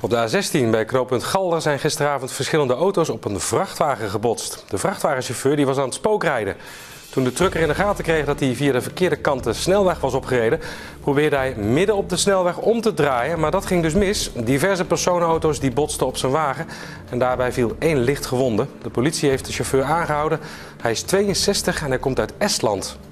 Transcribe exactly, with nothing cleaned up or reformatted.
Op de A zestien bij knooppunt Galder zijn gisteravond verschillende auto's op een vrachtwagen gebotst. De vrachtwagenchauffeur die was aan het spookrijden. Toen de trucker in de gaten kreeg dat hij via de verkeerde kant de snelweg was opgereden, probeerde hij midden op de snelweg om te draaien, maar dat ging dus mis. Diverse personenauto's die botsten op zijn wagen en daarbij viel één lichtgewonde. De politie heeft de chauffeur aangehouden. Hij is tweeënzestig en hij komt uit Estland.